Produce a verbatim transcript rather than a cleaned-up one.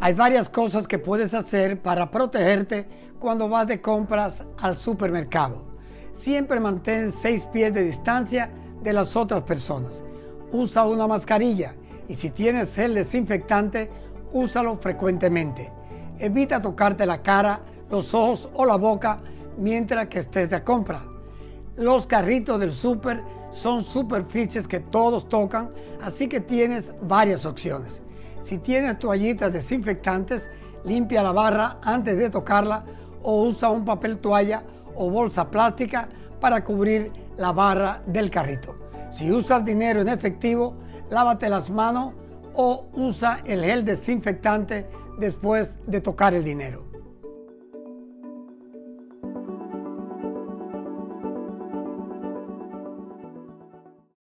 Hay varias cosas que puedes hacer para protegerte cuando vas de compras al supermercado. Siempre mantén seis pies de distancia de las otras personas. Usa una mascarilla y si tienes gel desinfectante, úsalo frecuentemente. Evita tocarte la cara, los ojos o la boca mientras que estés de compra. Los carritos del súper son superficies que todos tocan, así que tienes varias opciones. Si tienes toallitas desinfectantes, limpia la barra antes de tocarla o usa un papel toalla o bolsa plástica para cubrir la barra del carrito. Si usas dinero en efectivo, lávate las manos o usa el gel desinfectante después de tocar el dinero.